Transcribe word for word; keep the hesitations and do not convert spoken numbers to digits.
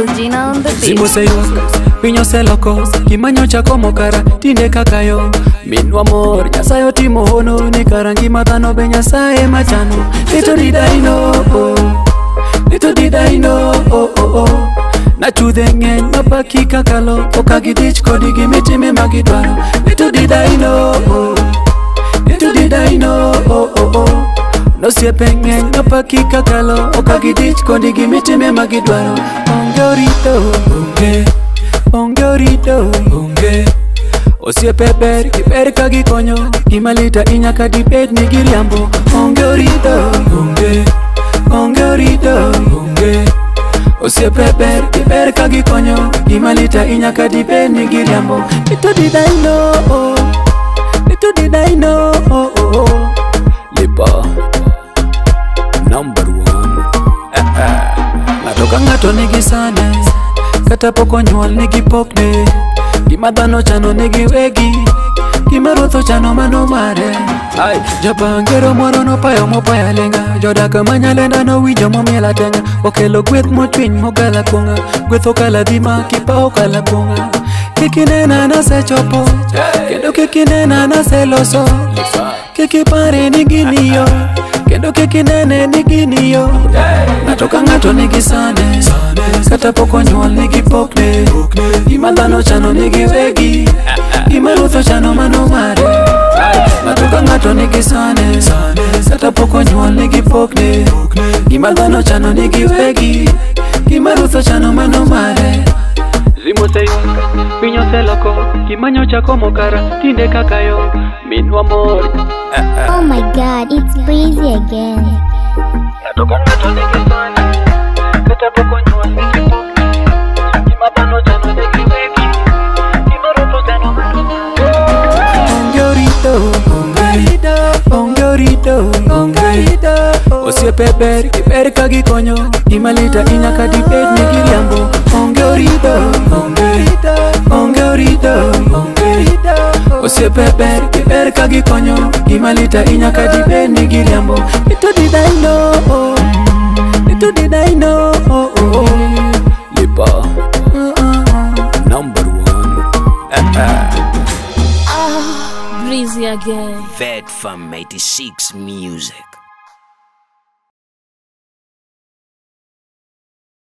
Kunjina on the beat. Zimbo seyo, pinyo seloko, kimanyo chako mokara, tinde kakayo. Minwa mor, nyasayo timo hono, nikarangi matano be nyasaye machano. Little did I know, oh, little did I know, oh, oh, oh. Na chudenge napaki kakalo, okagidich kodigi mitime magidwaro. Little did I know, oh, little did I know, oh, oh, oh. No siye penge napaki kakalo, okagidich kodigi mitime magidwaro. Onge orido, onge, onge orido, onge. Osiye peper, kiper kagikonyo, imalita inyaka dipet nigiriambo. Onge orido, onge, onge orido, onge. Osiye peper, kiper kagikonyo, imalita inyaka dipet nigiriambo. Little did I know, oh, little did I know, oh, oh, oh. Lipa number one. Natoka ngato nigisane, kata poko nyual nigipokne. Gima dhano chano nigiwegi, gima rotho chano manomare. Japangero moro no payo mopaya lenga, jodaka manyalenda no wijo momiela tenga. Okelo gweth mochwiny mogala konga, gweth okala dhima kipa okala konga. Kikinena nasechopo, kendo kikinena naseloso, kikipare niginiyo, kendo kikinene niginiyo. Natoka ngato nigisane, kata poko nyual nigipokne. Ima dhano chano nigiwegi, ima rutho chano manomare. Natoka ngato nigisane, kata poko nyual nigipokne. Ima dhano chano nigiwegi, ima rutho chano manomare. Zimo seyo, pinyo seloko, kimanyo chako mokara, tinde kakayo, minwa mori. Oh my god, it's breezy again. Natoka ngato nigisane, kata poko nyual nigipokne. Kimabano chano nigiwegi, kimaroto chano manumare. Onge orido, onge orido, onge orido. Osiye peper, kiper kagikonyo, imalita inyaka dipet nigiriambo. Onge orido, osiye peper, kiper kagikonyo, imalita inyaka dipet nigiriambo. Little did I know, oh, little did I know, oh, oh, oh. Lipa number one. Ah, breezy again. Vetfarm eighty-six Music.